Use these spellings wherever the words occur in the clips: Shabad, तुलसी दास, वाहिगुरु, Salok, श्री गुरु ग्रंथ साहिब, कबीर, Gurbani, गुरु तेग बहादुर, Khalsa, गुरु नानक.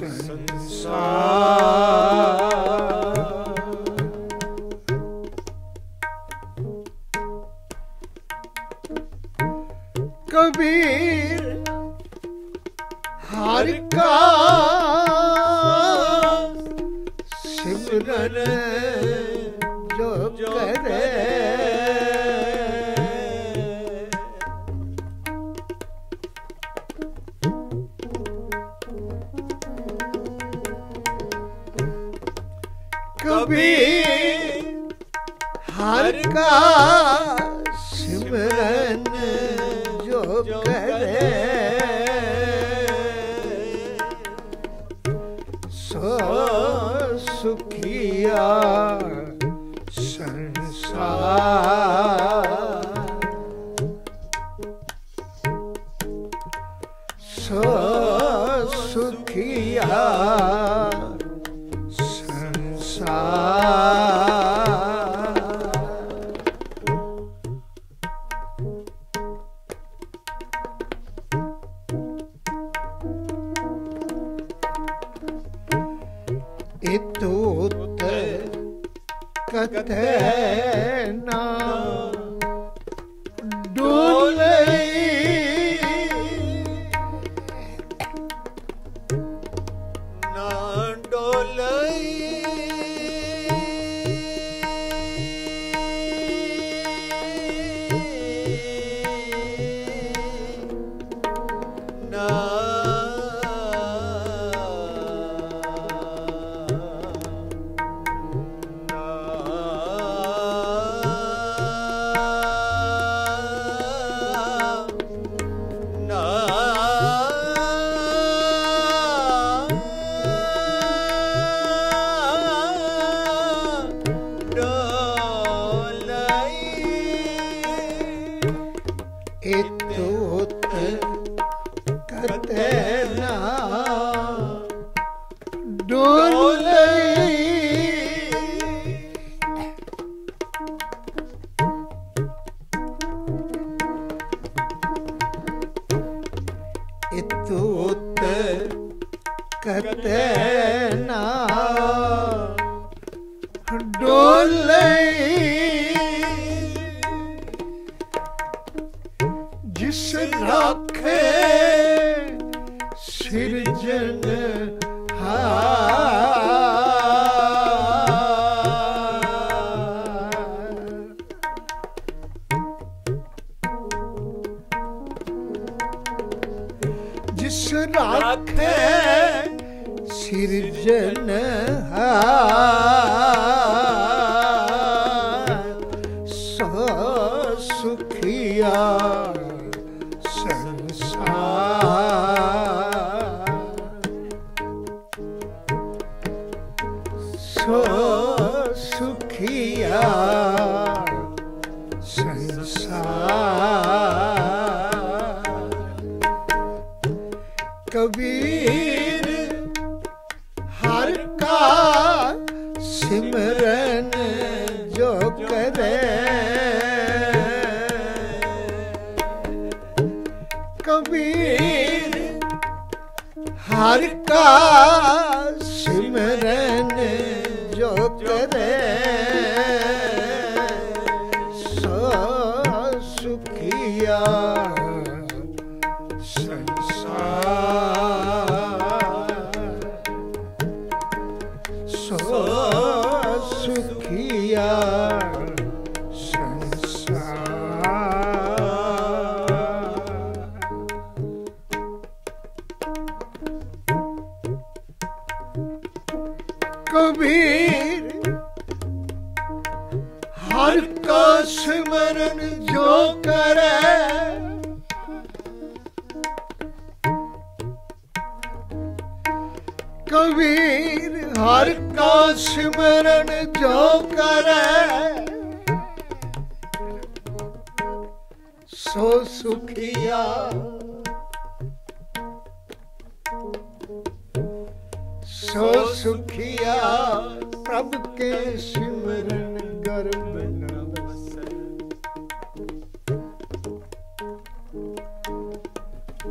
संसार कबीर हरि का सिमरन जो करे हर का सिमरन जो करे सो सुखिया संसार सो सुखिया कहना डोले ना डोले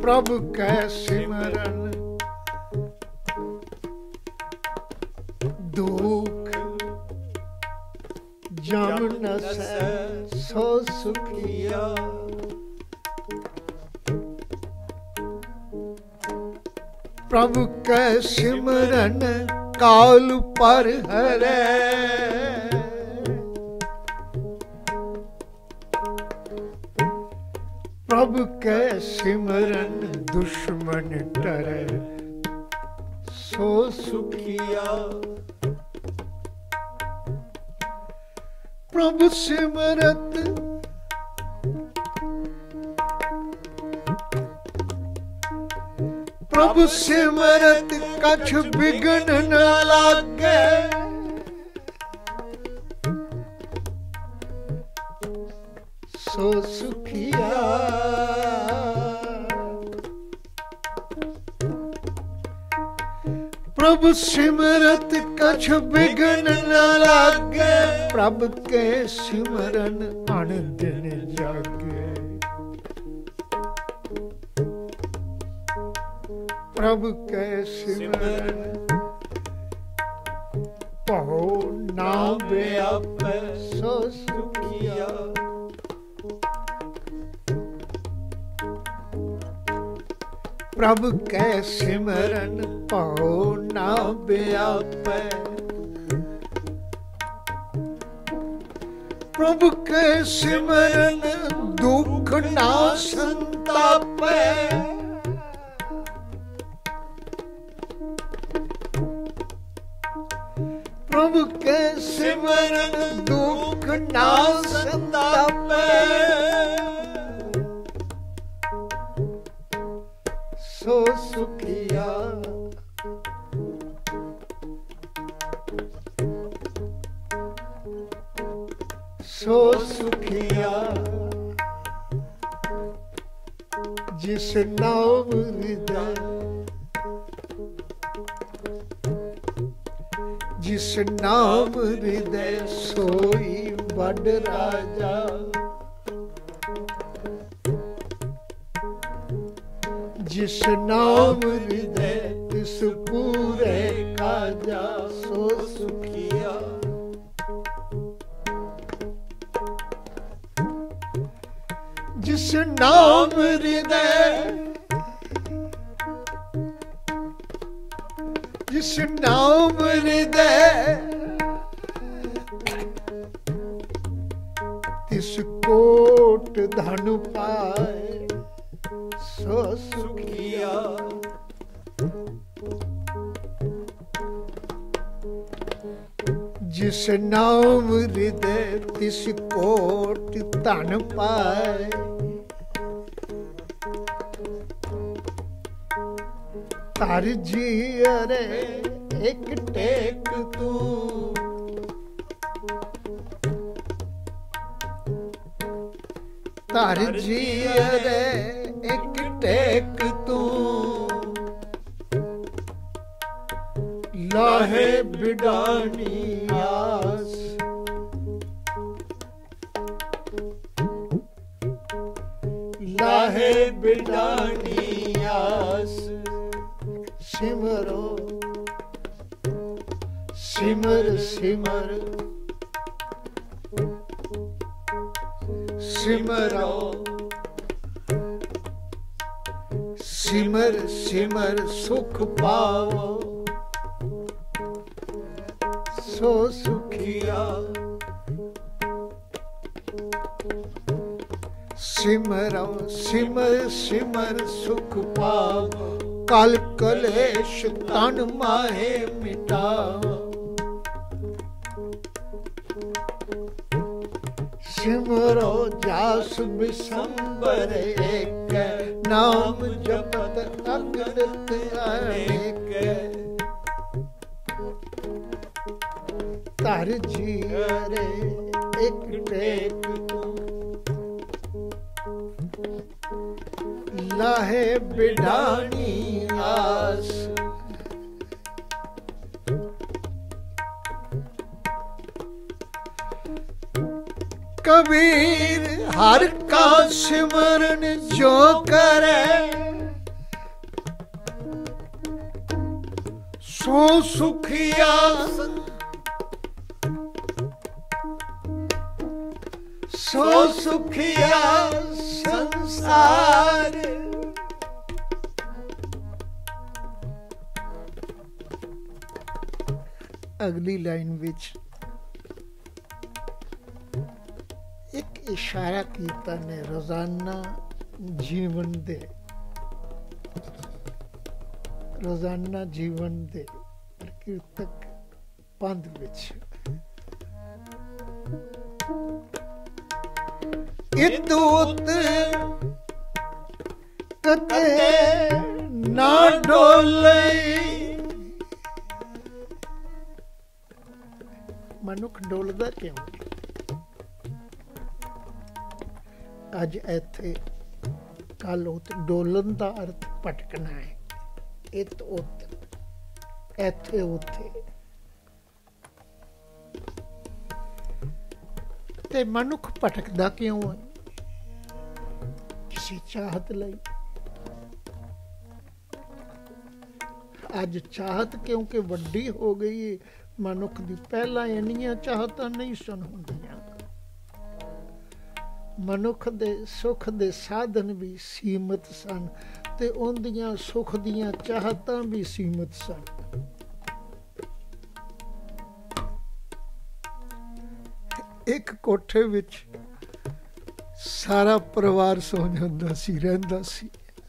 प्रभु के सिमरन दुख जम न सो सुखिया। प्रभु के सिमरन काल पर हरे, प्रभु के सिमरन दुश्मन डरे सो सुखिया। प्रभु सिमरत कछ बिघन न लागे, सो सुखिया। प्रभु सिमरत कछ बिघन न लागे, प्रभु के सिमरन अनदिन जागे। प्रभु के सिमरन पहो ना व्यापै सो सुखिया। प्रभु के सिमरन पहो ना व्यापै, प्रभु के सिमरन दुख ना संतापै, प्रभु के सिमरन दुख ना संतापै सो सुखिया। जिस नाम हृदय सोई बड़ राजा, जिस नाम हृदय तिस पूरे काजा सो सुखिया। जिस नाम हृदय तिस कोट धनु पाए सो सुखिया। जिस नाम हृदय तिस कोट धन पाए, तार जी अरे एक टेक तू, तार जी अरे एक टेक तू, लाहे बिडानी आस, सिमरो सिमरो सुख पाओ सो सुखिया। सुख पाओ काल कलेश तन माहे मिटाओ, सिमरो जास बिसंबर एक, नाम जपत अगरत अनेक, तार जी अरे एक टेक तू, लाहे बिडानी आस, कबीर हर का सिमरन जो करे तू सुखिया सो सुखिया संसार अगली लाइन विच एक इशारा कीता ने रोजाना जीवन दे कीर्तक पंध दूत कते ना डोले मनुख डोलदा क्यों अज इथे कल उत डोलन का अर्थ भटकना है इत उत एथे उथे ते मनुख भटकदा क्यों है किसी चाहत लई अज चाहत क्योंकि वड्डी हो गई मनुख दी पहला इन्नियां चाहता नहीं सन हुंदियां मनुख दे सुख दे साधन भी सीमित सन ते उन्दियां सुख दियां चाहतां भी सीमित सन एक कोठे विच सारा परिवार सो जांदा सी रहिंदा सी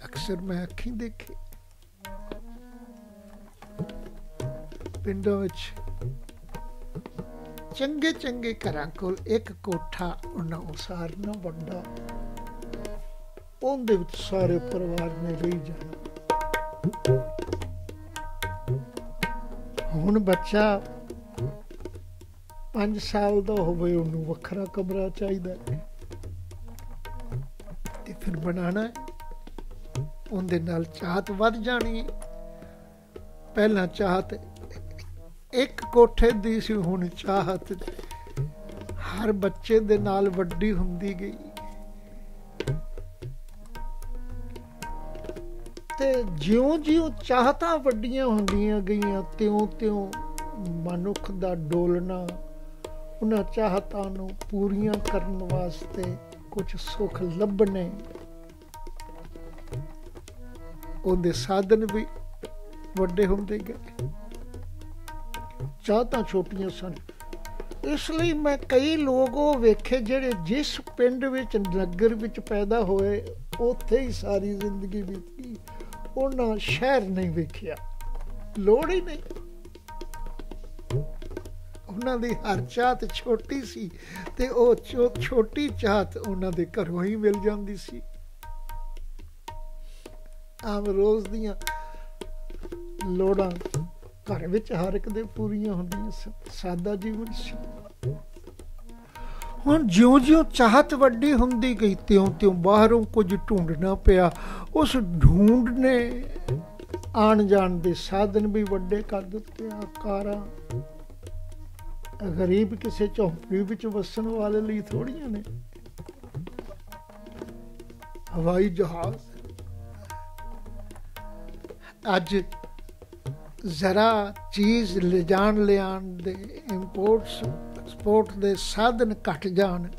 अक्सर मैं अखीं देखे पिंडां विच चंगे चंगे घरां कोल एक कोठा उन्हां उसारना वड्डा उहदे विच सारे परिवार ने रही जाना हुण बच्चा 5 साल का होवे उन्नू वखरा कमरा चाहिए ते फिर बनाना है उनदे नाल चाहत वध जानी है पहला चाहत एक कोठे दी सी हुण चाहत हर बच्चे दे नाल वड्डी हुंदी गई ते ज्यों ज्यों चाहतां वड्डियां हुंदियां गईयां त्यों त्यों मनुख दा डोलना उन्हां चाहतां नूं पूरियां करन वास्ते कुछ सुख लभने उहदे साधन भी वड्डे हुंदे गए चाहतां छोटियां सन इसलिए मैं कई लोग वेखे जिहड़े जिस पिंड विच नगर विच पैदा होए उत्थे ही सारी जिंदगी बीती उन्हां शहर नहीं वेखिया लोड़ ही नहीं उन्हां दी हर चाहत छोटी सी ते ओ छोटी चाहत उन्हां दे घरों ही मिल जांदी सी आम रोज दियां लोड़ां घर विच हर एक दे पूरीआं हुंदियां सादा जीवन सी हुण ज्यों-ज्यों चाहत वड्डी हुंदी गई त्यों-त्यों बाहरों कुछ ढूंढना पिया उस ढूंढ ने आण जाण दे साधन भी वड्डे कर दित्ते आकारां गरीब किसी झोंपड़ी विच वसन वाले लिए थोड़ियां ने हवाई जहाज अज जरा चीज ले जान लियान दे इंपोर्ट एक्सपोर्ट दे साधन घट जान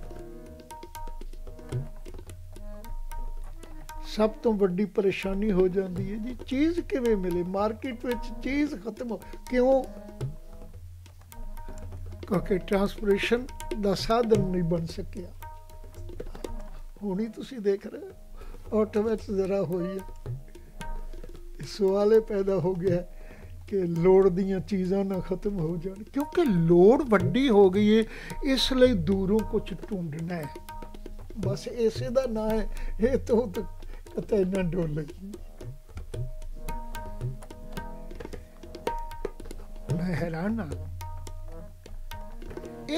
सब तो बड़ी परेशानी हो जाती है जी चीज किवें मिले मार्केट विच चीज खत्म हो क्यों क्योंकि ट्रांसपोर्टेशन का साधन नहीं बन सकिया हुणी तुसी देख रहे हो ऑटोमेट जरा हुई है सवाल पैदा हो गया कि लोड़ दियां चीज़ां ना खत्म हो जाए क्योंकि लोड़ वड्डी हो गई है इसलिए दूरों कुछ ढूंढना है बस इसे दा ना है ये तो इतना डोले मैं हैरान हाँ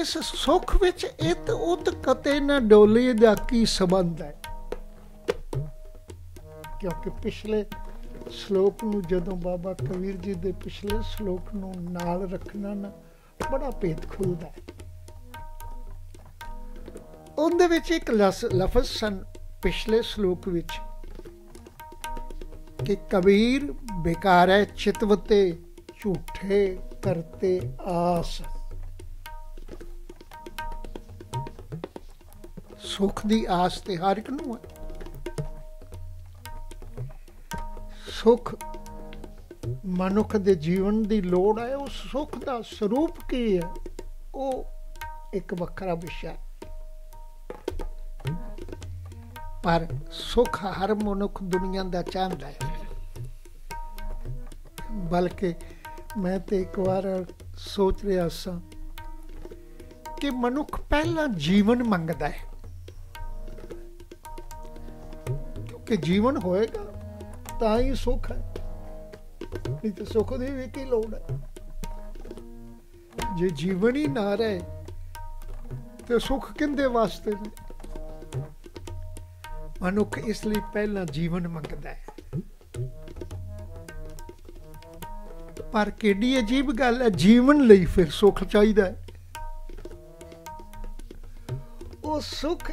इस सुख विच इत उत कते ना डोले दा की संबंध है क्योंकि पिछले श्लोक नूं जदों बाबा कबीर जी दे पिछले श्लोक नूं नाल रखना ना बड़ा भेद खुलदा है उहदे विच एक लफज सन पिछले श्लोक विच कि कबीर बेकार है चितवते झूठे करते आस। सुख की आस तो हर एक नूं है। सुख मनुख के जीवन की लोड़ है। उस सुख का स्वरूप की है वो एक वखरा विषय, पर सुख हर मनुख दुनिया का चाहता है। बल्कि मैं तो एक बार सोच रहा सा कि मनुख पहला जीवन मंगता है, क्योंकि जीवन होएगा तो ही सुख है, नहीं तो सुख की भी की लोड़ है। जे जीवन ही ना रहे तो सुख किंदे वास्ते ने। मनुख इसलिए पहला जीवन मंगता है। पर केडी अजीब गल है, जीवन लई फिर सुख चाहिदा है। वो सुख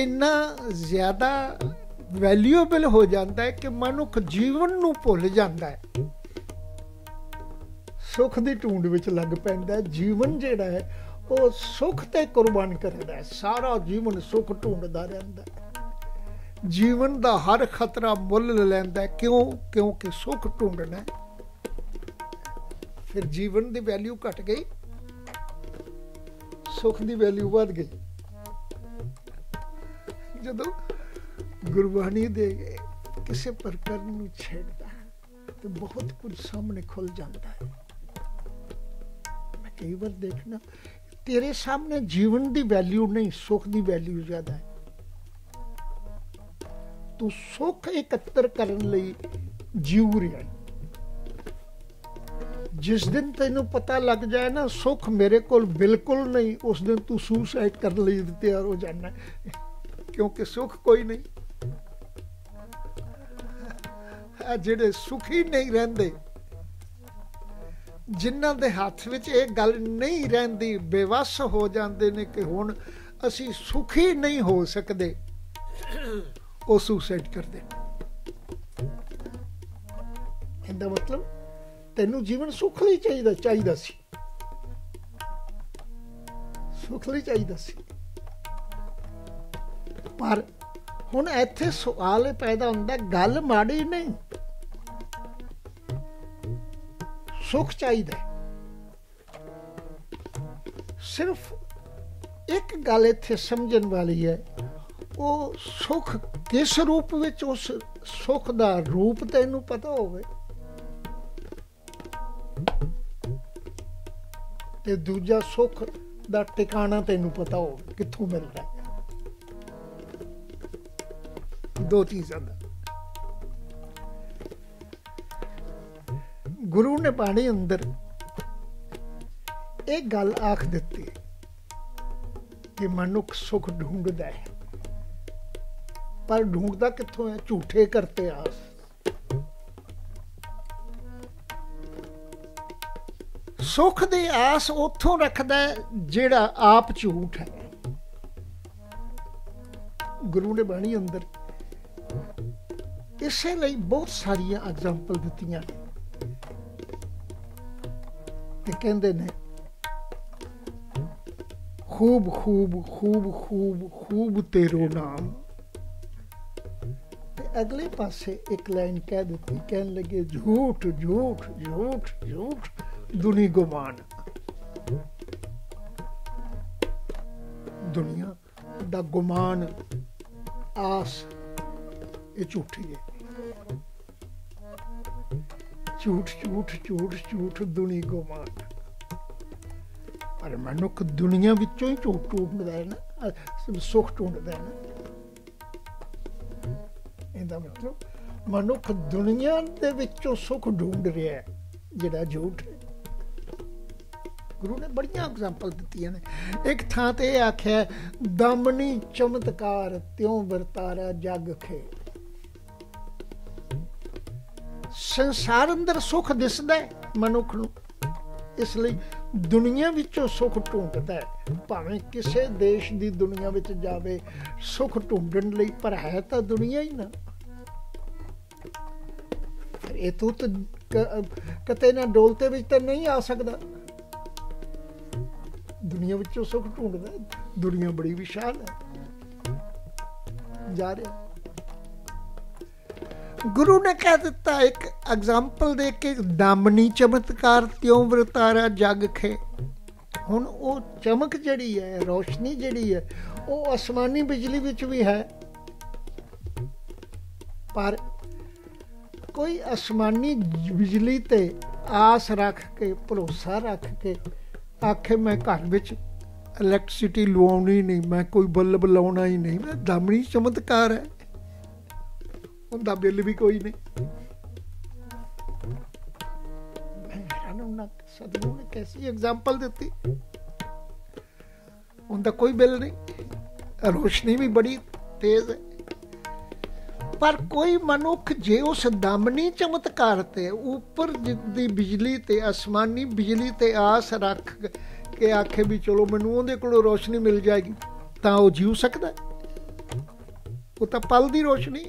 इन्ना ज्यादा वैल्यूएबल हो जाता है कि मनुख जीवन नू भुल जाता है, सुख की ढूंढ विच लग पैंदा है। जीवन जिहड़ा है वो सुख ते कुर्बान करदा है, सारा जीवन सुख ढूंढदा रहिंदा है। जीवन का हर खतरा मुल लैंदा है, क्यों? क्योंकि सुख ढूंढना है। फिर जीवन की वैल्यू घट गई, सुख की वैल्यू बढ़ गई। जदों गुरबाणी दे किसी प्रकरण नूं छेड़दा है तो बहुत कुछ सामने खुल जाता है। मैं कई बार देखना तेरे सामने जीवन की वैल्यू नहीं, सुख की वैल्यू ज्यादा है। तू सुख एकत्र करन लई जीऊ रिहा। जिस दिन तेनू पता लग जाए ना सुख मेरे कोल बिल्कुल नहीं, उस दिन तू सुसाइड करन लई तैयार हो जाना, क्योंकि सुख कोई नहीं। जिहड़े सुखी नहीं रहंदे, जिन्हां दे हथ विच इह गल नहीं रहिंदी, बेवस हो जांदे ने कि हुण असीं सुखी नहीं हो सकदे, ओह सुसाइड करदे। इहदा मतलब तैनूं जीवन सुख लई चाहीदा सी, सुख लई चाहीदा सी। पर हुण इत्थे सवाल पैदा हुंदा, गल माड़ी नहीं, सुख चाहिए। सिर्फ एक गल इत्थे समझण वाली है, वो सुख किस रूप विच, उस सुख दा रूप तैनूं पता होवे। ते दूजा सुख दा ठिकाना तैनूं पता होवे कित्थों मिलदा है। दो चीज़ां दा गुरु ने बाणी अंदर एक गल आख दिती कि मनुख सुख ढूंढदा है, पर ढूंढदा कित्थों है? झूठे करते आस। सुख दी आस उथों रखदा है जेड़ा आप झूठ है। गुरु ने बाणी अंदर इसे लई बहुत सारिया एग्जाम्पल दित्तियां ने। कहते हैं खूब खूब खूब खूब खूब तेरो नाम। अगले पासे एक लाइन कह दी, कह लगे झूठ झूठ झूठ झूठ दुनी गुमान। दुनिया दा गुमान, आस, ये झूठी है। झूठ झूठ झूठ झूठ दुनी गुमान। पर मनुख दुनिया विचों ही झूठ ढूंढदा है ना, सुख ढूंढदा है ना। इहदा मतलब मनुख दुनिया दे विचों सुख ढूंढ रहा है जिहड़ा झूठ है। गुरु ने बड़ियां एग्जाम्पल दित्तियां ने। एक थां ते आख्या दामनी चमत्कार त्यों वरतारा जग खे। संसार अंदर सुख दिसदा है मनुख नूं, इसलिए दुनिया विचों सुख ढूंढदा है। भावें किसी देश की दुनिया विच जावे सुख ढूंढण लई, पर है तो दुनिया ही ना। ਇਹ ਤੂੰ ਕਿਤੇ ਨਾ ਡੋਲਤੇ ਵਿੱਚ ਤਾਂ ਨਹੀਂ ਆ ਸਕਦਾ। ਦੁਨੀਆ ਵਿੱਚੋਂ ਸੁੱਖ ਢੂੰਡਦਾ, ਦੁਨੀਆ ਬੜੀ ਵਿਸ਼ਾਲ ਹੈ ਜਾ ਰਿਹਾ। गुरु ने कह दिता एक एग्जाम्पल दे के दामनी चमत्कार त्यों वरतारा जग खे। हुण वो चमक जड़ी है, रोशनी जड़ी है, वो आसमानी बिजली विच भी है, पर कोई आसमानी बिजली ते आस रख के, भरोसा रख के आखे मैं घर विच इलैक्ट्रिसिटी लवाउणी नहीं, मैं कोई बल्ब लाउणा ही नहीं, मैं दामनी चमत्कार है, उनका बिल भी कोई नहीं। मैं सदगुरु ने कैसी एग्जाम्पल दी, उनका कोई बिल नहीं, रोशनी भी बड़ी तेज है। पर कोई मनुख जे उस दामनी चमत्कार ते ऊपर दी बिजली ते आसमानी बिजली ते आस रख के आखे भी चलो मैनू उहदे कोलों रोशनी मिल जाएगी, तां वो जीव सकदा है। वो तां पल दी रोशनी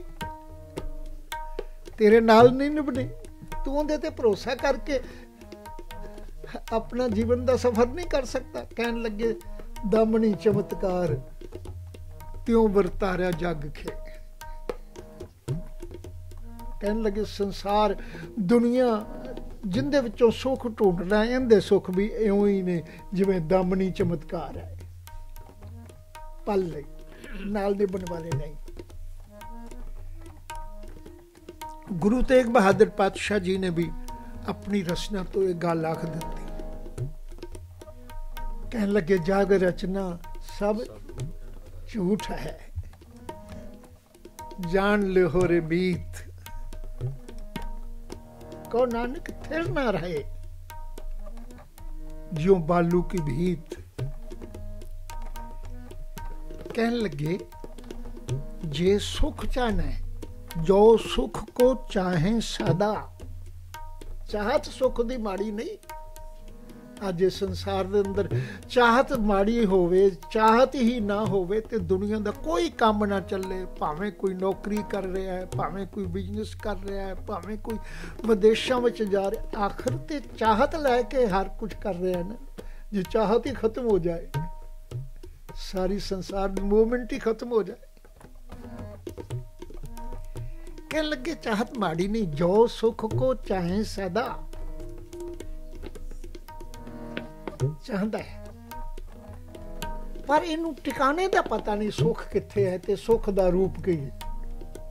तेरे नाल नहीं निभने, तू उहदे ते भरोसा करके अपना जीवन का सफर नहीं कर सकता। कहन लगे दामनी चमत्कार त्यों वरतारा जग खे। कहन लगे संसार दुनिया जिंदे विचों सुख ढूंढना, इहदे सुख भी इउं ही ने जिवें दामनी चमत्कार है, पल लई नाल निभण वाले नहीं। गुरु तेग बहादुर पातशाह जी ने भी अपनी रचना तो एक गल आख दी, कहन लगे जाग रचना सब झूठ है, जान लो रे बीत को नानक थिर ना रहे, ज्यो बालू की भीत। कहन लगे जे सुख चाहना है, जो सुख को चाहे सदा, चाहत सुख दी माड़ी नहीं। अज संसार दे अंदर चाहत माड़ी होवे, चाहत ही ना होवे ते दुनिया दा कोई काम ना चले। भावें कोई नौकरी कर रहा है, भावें कोई बिजनेस कर रहा है, भावें कोई विदेशों में जा रहा, आखिर ते चाहत लैके हर कुछ कर रहा है ना। जो चाहत ही खत्म हो जाए, सारी संसार दी मूवमेंट ही खत्म हो जाए। कह लगे चाहत माड़ी नहीं, जो सुख को चाहे सदा, चाहता है पर इनू ठिकाने का पता नहीं, सुख किथे है ते सुख दा रूप की है।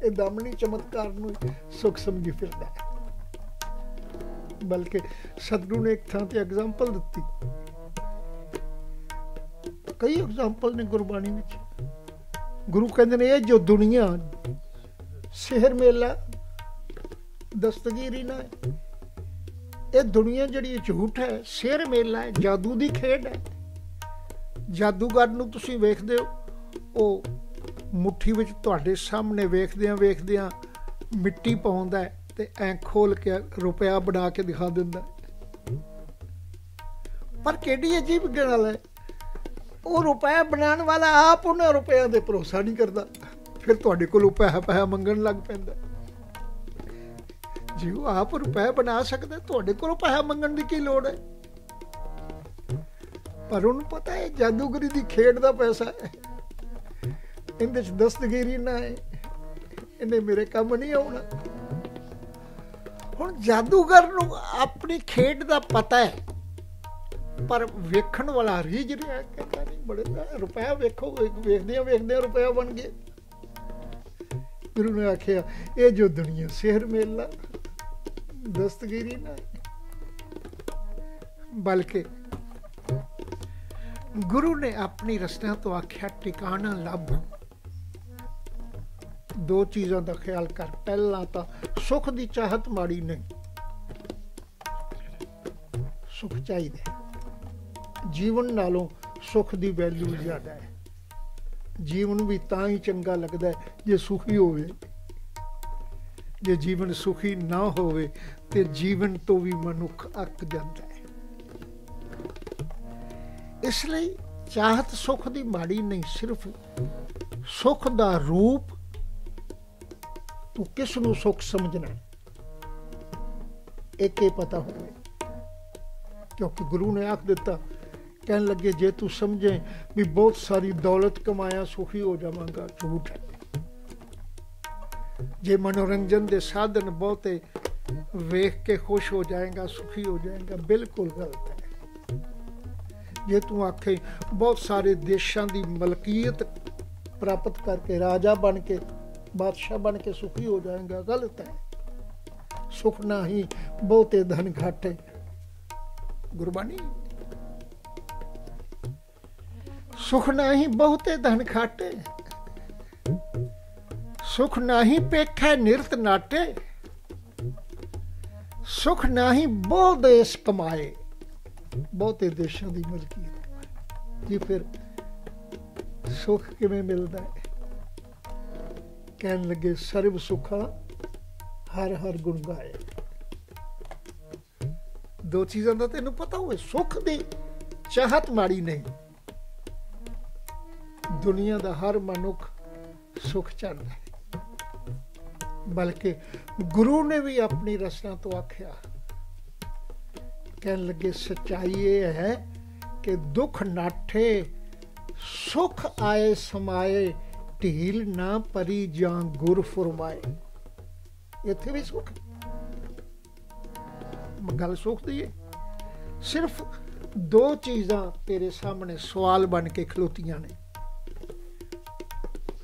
ये दामनी चमत्कार नू सुख समझी फिरदा है। बल्कि सतगुरु ने एक थां ते एग्जाम्पल दिती, कई एग्जाम्पल ने गुरबाणी विच। गुरु कहंदे ने जो दुनिया शहर मेला दस्तगीरी ना है, ये दुनिया जी झूठ है, शेर मेला है, जादू की खेड है। जादूगर नूं तुसीं वेखदे हो, वो मुट्ठी विच तुहाडे सामने वेखदियां वेखदियां मिट्टी पाउंदा है ते ऐं खोल के रुपया बना के दिखा दिंदा है। पर किहड़ी अजीब गल है, वो रुपया बनाने वाला आप उन्हां रुपया दे भरोसा नहीं करदा, फिर तुहाडे कोलों पैसा मंगण लग पैंदा। जी वो आप रुपया बना सकदा, तुहाडे कोलों पैसा मंगण दी की लोड़ है। पर उन्हें पता है जादूगरी दी खेड दा पैसा है, इहदे च दस्तगिरी ना है, इहने मेरे काम नहीं आउणा। हुण जादूगर नूं अपनी खेड दा पता है, पर वेखण वाला रीझ रिहा कहंदा नहीं बड़े रुपया वेखो, वेखदियां वेखदियां रुपया बन गए। गुरु ने आखिया ये जो दुनिया शहर मेला दस्तगिरी ना, बल्कि गुरु ने अपनी रचना तो आखिया टिकाणा लभ। दो चीजों का ख्याल कर, पहला तो सुख की चाहत माड़ी नहीं, सुख चाहिए, जीवन नालों सुख की वैल्यू ज्यादा है। जीवन भी तां ही चंगा लगता है जे सुखी होवे, जे जीवन सुखी ना होवे ते जीवन तो भी मनुख अक जाता है। इसलिए चाहत सुख दी माड़ी नहीं, सिर्फ सुख दा रूप तू किस नू सुख समझना, एक ही पता होवे, क्योंकि गुरु ने आख दिता, कहन लगे जे तू समझे भी बहुत सारी दौलत कमाया सुखी हो जावांगा, झूठ है। जे मनोरंजन दे साधन बहुते वेख के खुश हो जाएगा सुखी हो जाएगा, बिल्कुल गलत है। जे तू आखे बहुत सारे देशों की मलकीयत प्राप्त करके राजा बन के बादशाह बन के सुखी हो जाएगा, गलत है। सुख ना ही बहुते धन घाटे। गुरबानी सुख ना ही बहुते धन खाटे, सुख ना ही पेखै निरत नाटे, सुख ना ही बहुत देश कमाए, बहुते देशों की मलकीयत जी। फिर सुख किवें मिलता है? कहन लगे सर्व सुखा हर हर गुण गाए। दो चीज़ों का तेन पता हो, सुख की चाहत माड़ी नहीं। दुनिया का हर मनुख सुख चाहता है, बल्कि गुरु ने भी अपनी रचना तो आख्या, कहन लगे सच्चाई ये है कि दुख नाठे सुख आए समाए, ढील ना परी जां गुर फरमाए। इत्थे भी सुख, गल सुख दी है। सिर्फ दो चीज़ां तेरे सामने सवाल बन के खलोतियां ने,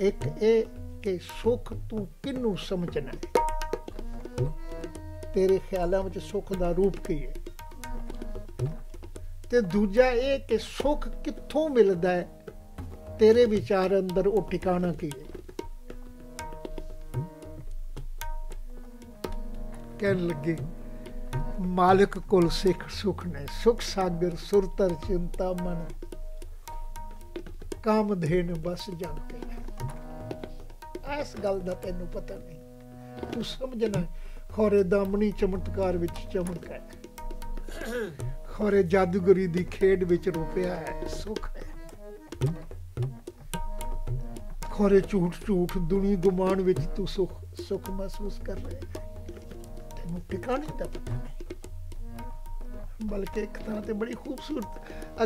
एक ये कि सुख तू किनू समझना है, तेरे ख्यालों में सुख का रूप की है, ते दूजा ये कि सुख कित्थों मिलता है, तेरे विचार अंदर वो ठिकाना की है। कहन लगे मालिक कोल सिख सुख ने, सुख सागर सुरतर चिंता मन, काम धेन बस जानते। इस गल का तेनू पता नहीं, तू समझना खौरे दामनी चमत्कार विच चमक है, खौरे जादूगरी दी खेड विच रुपया है, सुख है। खौरे झूठ झूठ दुनी गुमान विच तू सुख सुख महसूस कर रहे हैं, तेनू ठिकाने दा पता नहीं। बल्कि एक तरह ते बड़ी खूबसूरत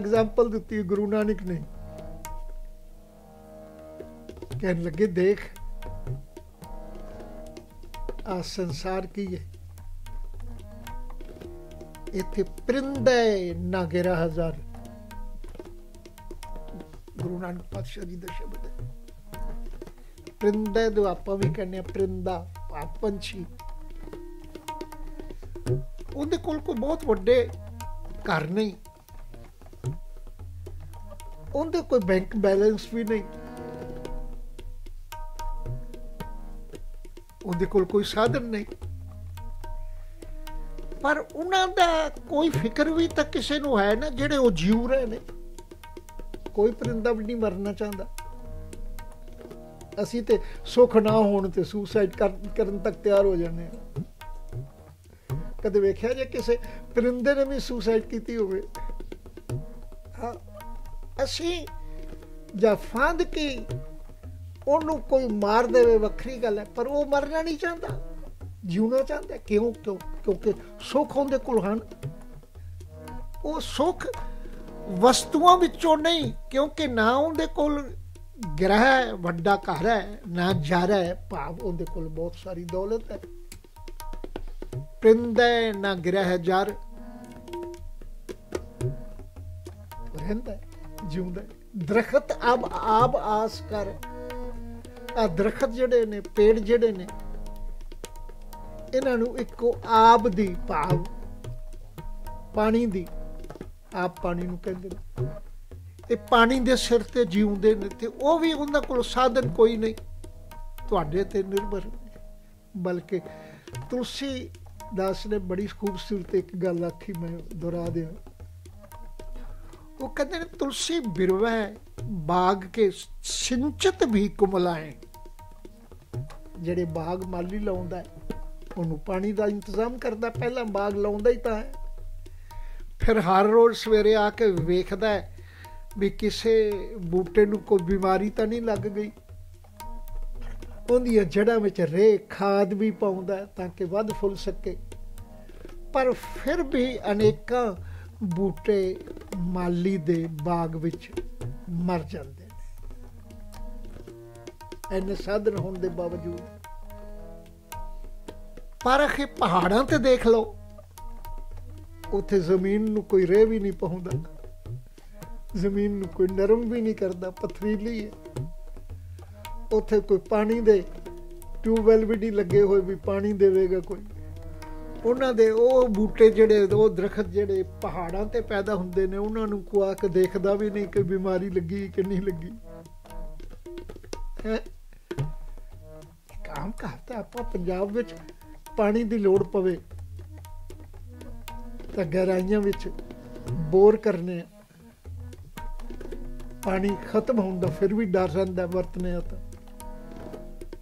एग्जाम्पल दिती गुरु नानक ने, कहने लगे देख आ संसार की है, इत्थे परिंदे नागेरा हजार। गुरु नानक पातशाह जी दा शब्द है। परिंदा तो आप भी कहने, परिंदा आप पंछी, उनके कोल कोई बहुत वड्डे घर नहीं, उनके कोई बैंक बैलेंस भी नहीं, उनके कोल कोई साधन नहीं, पर उन्होंने कोई फिक्र भी तो किसी को है ना, जेड़े वो जीव रहे ने। कोई परिंदा भी नहीं मरना चाहता। असी ते सुख ना होने ते सुसाइड करन तक तैयार हो जाने। कदे वेख्या जे किसी परिंदे ने भी सुसाइड कीती होवे? हाँ, असी जा फांद की ओनू कोई मार देवे वखरी गल है, पर वो मरना नहीं चाहता, जीना चाहता है। क्यों? क्योंकि सुख उनके कोल है। वो सुख वस्तुओं विचों नहीं, क्योंकि ना उनके कोल ग्रह है, वड्डा घर है, ना जारा है, भाव उनके कोल बहुत सारी दौलत है। परिंदा है ना ग्रह जार, रहंदा जीवंदा। दरखत आप आस कर, आ दरखत जड़े ने, पेड़ जड़े ने, इन्हां नूं इक्को आप दी, भाव पानी दी, आप पानी नूं कहंदे, ये पानी दे सिर ते जीउंदे ने, ते वो भी उन्हां कोल साधन कोई नहीं, तुहाडे ते निर्भर। बल्कि तुलसी दास ने बड़ी खूबसूरत एक गल आखी, मैं दोहरा दिया। वो कहते हैं तुलसी बिरवा बाग के सिंचत भी कुमलाएं, जेड़े बाग माली लाउंदा है उन्होंने पानी का इंतजाम करता, पहला बाग लाउंदा ही तां है, फिर हर रोज सवेरे आके वेखदा है भी किसी बूटे नूं कोई बीमारी तो नहीं लग गई, उन्दियां जड़ां विच रेह खाद भी पाउंदा ताकि वध फुल सके। पर फिर भी अनेकों बूटे माली दे बाग विच मर जाते हैं। इन्ने साधन होने के बावजूद पर अखे पहाड़ों ते देख लो, उत्थे जमीन नू कोई रेह भी नहीं पहुंचता, जमीन नू कोई नरम भी नहीं करता, पथरीली है। उत्थे कोई पानी दे ट्यूबवैल भी नहीं लगे हुए भी पानी देगा कोई। उन्हां दे वो बूटे जिहड़े वो दरखत जिहड़े पहाड़ों ते पैदा हुंदे ने, उन्हां नू कोई आके देखदा भी नहीं कि बीमारी लगी कि नहीं लगी। काम करता आपां पंजाब विच पानी दी लोड़ पवे तो गहराइयां विच बोर करने, पानी खत्म होंदा फिर भी डर रहिंदा वरतने आता।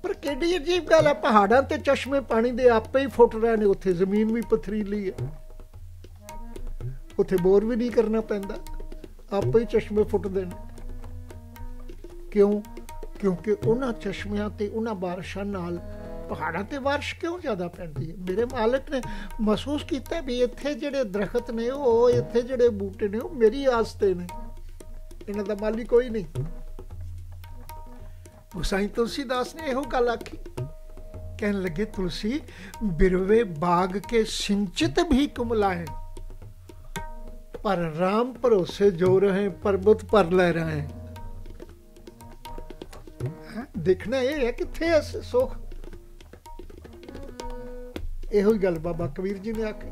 पर केडी अजीब गल है, पहाड़ां ते चश्मे पानी दे आपे ही फुट रहे ने, उत्थे जमीन भी पथरीली है, उत्थे बोर भी नहीं करना पैंदा, आपे ही चश्मे फुटदे ने। क्यों? क्योंकि उन्हां चश्मियां ते उन्हां बारिशां नाल पहाड़ों पर बारिश क्यों ज़्यादा पैंती है। मेरे मालिक ने महसूस किया भी इत्थे जिहड़े दरखत ने वो, इत्थे जिहड़े बूटे ने वो मेरी आस्ते ने, इन्हां दा माली कोई नहीं। गुसाई तुलसी दास ने यो गल आखी, कहन लगे तुलसी बिरवे बाग के सिंचित भी कुमलाएं, पर राम भरोसे जो रहे पर्वत पर ले रहे। देखना ये है किथे ऐसे सुख। यो गल बाबा कबीर जी ने आखी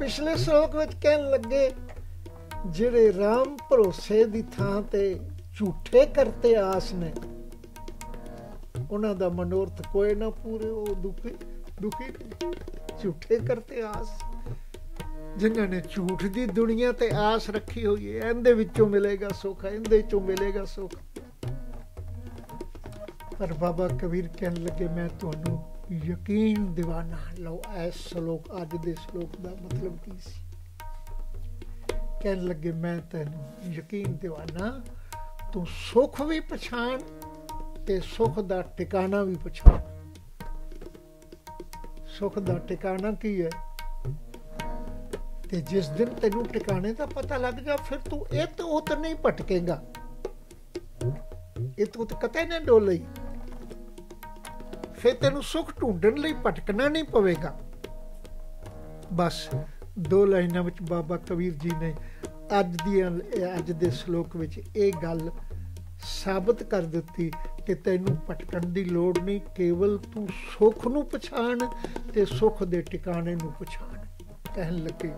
पिछले श्लोक विच, कहन लगे जिहड़े राम भरोसे दी थां ते झूठे करते आस ने, उन्हां दा मनोरथ कोई ना पूरे, वो दुखी दुखी झूठे करते आस। जिन्हां ने झूठ दी दुनिया ते आस रखी हुई है, इहदे विचों मिलेगा सुख, इहदे विचों मिलेगा सुख। पर बाबा कबीर कहन लगे मैं तुहानू यकीन दिवाना। लो इस श्लोक अज दे श्लोक दा मतलब की सी? कहन लगे मैं तैनू यकीन दिवाना, तू सुख भी पछाण ते सुख दा ठिकाना भी पछाण। सुख दा ठिकाना की है ते जिस दिन तेनू ठिकाने दा पता लग जा फिर तू इत उत नहीं भटकेगा, इत उत कतई ना डोले, फिर तेनू सुख ढूंढण लई भटकना नहीं पवेगा। बस दो लाइनां विच बाबा कबीर जी ने अज दे श्लोक विच ये गल साबित कर दिती कि तैनू भटकण की लोड़ नहीं, केवल तू सुख नू पछाण ते सुख दे टिकाणे नू पछाण। कहन लगे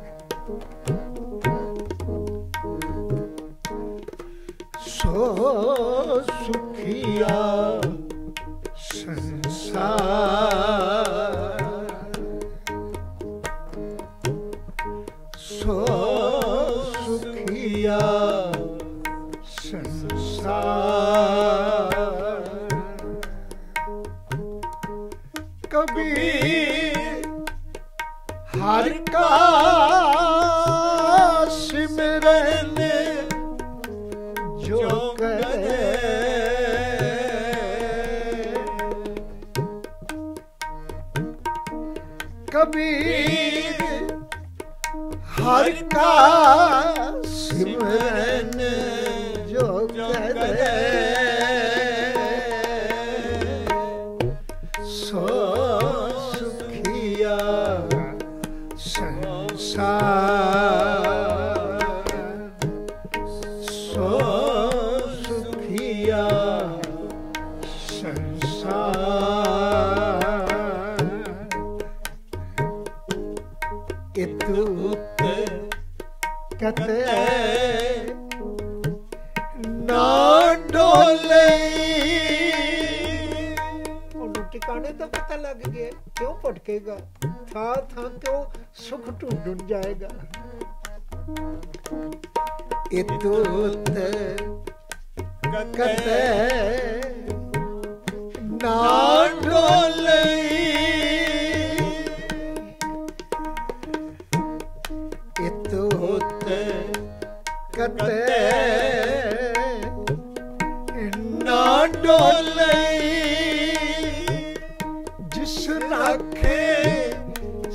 सो सुखिया संसार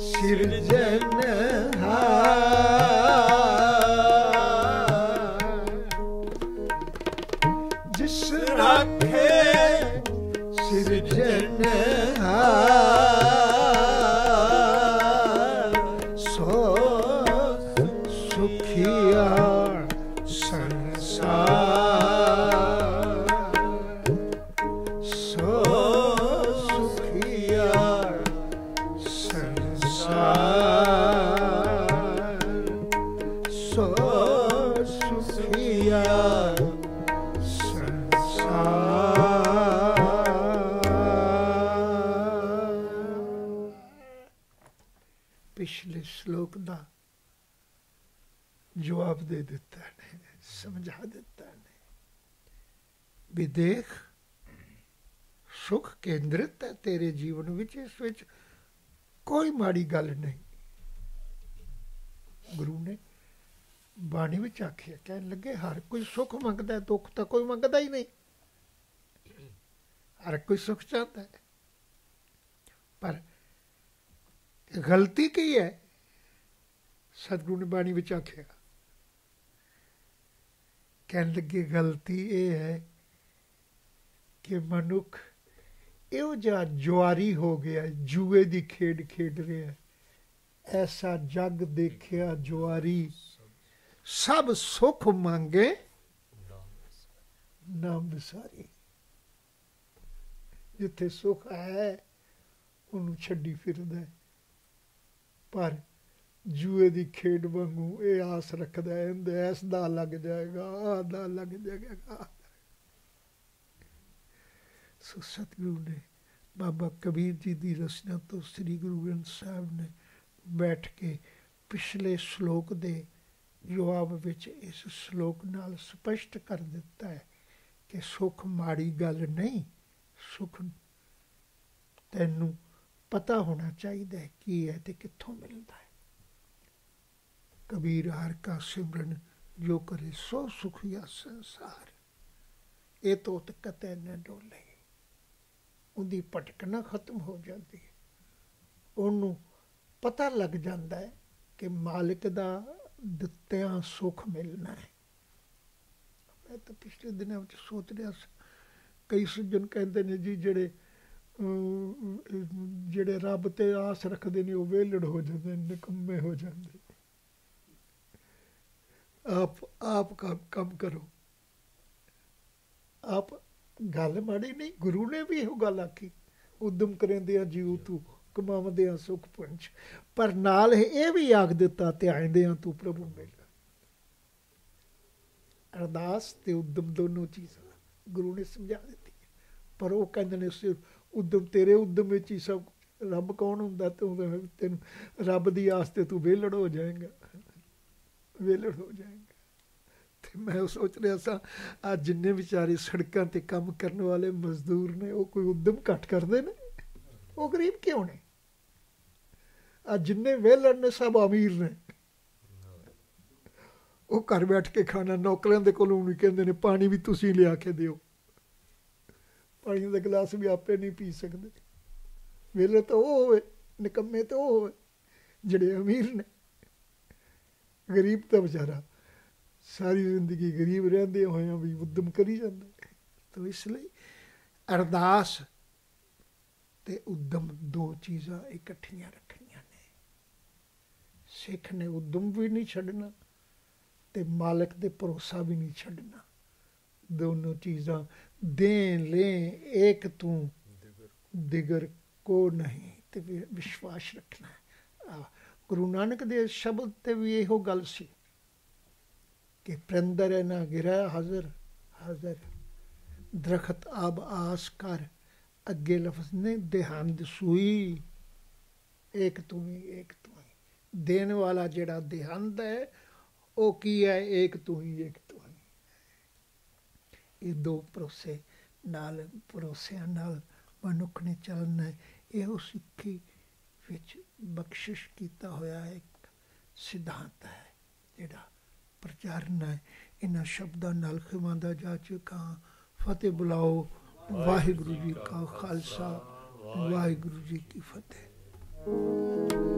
सिर सुखिया संसार, सो सुखिया संसार, सो सुखिया संसार। पिछले श्लोक दा जवाब दे देता है, समझा देता है। विदेख सुख केंद्रित है तेरे जीवन विच, इस विच कोई माड़ी गल नहीं। गुरु ने बाणी विच आखिया, कहने लगे हर कोई सुख मंगता है, दुख तो कोई मंगता ही नहीं। हर कोई सुख चाहता है, पर गलती की है। सतगुरु ने बाणी विच आखिया, कहने लगे गलती ये है कि मनुख यो जा जुआरी हो गया, जुए की खेड खेड रहा है। ऐसा जग देखिया जुआरी, सब सुख मांगे नाम बिसारी। जिथे सुख है उन्होंने छड़ी फिरदा, पर जुए की खेड वांगू ये आस रखता है ऐसा लग जाएगा, आदा लग जाएगा। सो सतगुरु ने बाबा कबीर जी की रचना तो श्री गुरु ग्रंथ साहिब ने बैठ के पिछले श्लोक के जवाब विच इस श्लोक नाल स्पष्ट कर दिता है कि सुख माड़ी गल नहीं। सुख तैनू पता होना चाहिए की है तो कित्थों मिलता है। कबीर हर का सिमरन जो करे सो सुखिया संसार। ये तो कतै न डोले, उनकी भटकना खत्म हो जाती है। उन्होंने पता लग जाता है कि मालिक का दित्या सुख मिलना है। मैं तो पिछले दिनों सोच रहा, कई सज्जन कहते हैं जी जेड़े रब ते आस रखते हैं वो वेलड़ हो जाते, निकम्मे हो जाते। आप काम करो, आप गल माड़ी नहीं। गुरु ने भी यो गल आखी, उद्यम करेंदे आ जीव तू, कमावंदे आ सुख पंच, पर नाल ये भी आख दिता ध्यानदे आ तू प्रभु मेरा। अरदास ते उद्यम दोनों चीज़ां गुरु ने समझा दित्ती, पर वो कहंदे ने सिर्फ उद्यम, तेरे उद्यम विच ही सब। रब कौन हुंदा? तेन रब दी आस ते तू वेलड़ हो जाएगा, वेलड़ हो जाएगा। तो मैं सोच रहा सा, आज जिन्ने बेचारे सड़कों पर काम करने वाले मजदूर ने वो कोई उद्यम घट करते हैं? वो गरीब क्यों ने? आज जिन्ने वेलड़ ने सब अमीर ने। वो घर बैठ के खाना, नौकरियां दे कोलों नहीं कहंदे ने पानी भी तुसीं लिया के दिओ, पानी का गिलास भी आपे नहीं पी सकते। वेलड़ तो वो होवे, निकम्मे तो वो होवे जिहड़े अमीर ने। गरीब तो बेचारा सारी जिंदगी गरीब रहते हुए भी उद्यम करी जाता। तो इसलिए अरदास ते उद्यम दो चीज़ां इकट्ठियां रखनियां ने। सिख ने उद्यम भी नहीं छड्डना ते मालिक दे भरोसा भी नहीं छड्डना। दोनों चीज़ां दें लें एक तू दिगर को नहीं, ते विश्वास रखना है। गुरु नानक दे शब्द ते भी यो गल सी कि परिंदर है ना गिरा हाजर हाजर, दरखत आब आस कर। अगे लफ्ज ने देहांद सूई, एक तू ही एक तू ही। देने वाला जेड़ा देहांद है वो की है? एक तू ही एक तू ही। ये दो भरोसे नाल, भरोसिया नाल मनुख ने चलना है। यो सिक्खी विच बख्शिश किया होया एक सिद्धांत है जिहड़ा प्रचारना है। इन्हां शब्दां नाल खिमांदा जा चुका। फतेह बुलाओ, वाहिगुरु जी का खालसा, वाहिगुरु जी की फतेह।